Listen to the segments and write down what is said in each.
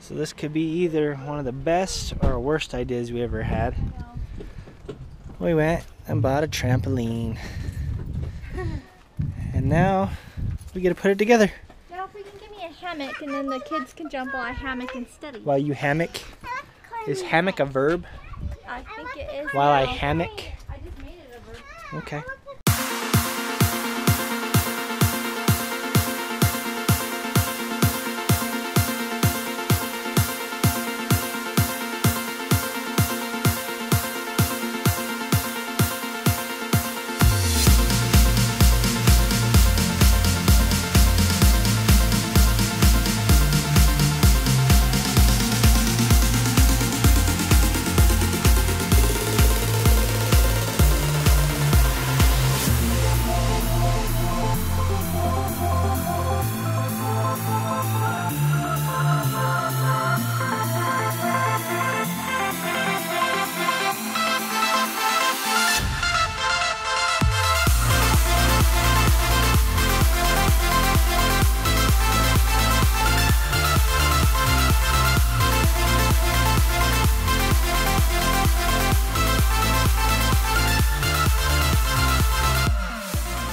So this could be either one of the best or worst ideas we ever had. We went and bought a trampoline. And now we get to put it together. Now if we can give me a hammock and then the kids can jump while I hammock and study. While you hammock? Is hammock a verb? I think it is. While I hammock? I just made it a verb. Okay.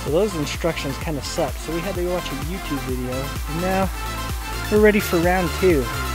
Those instructions kind of sucked, so we had to watch a YouTube video, and now we're ready for round 2.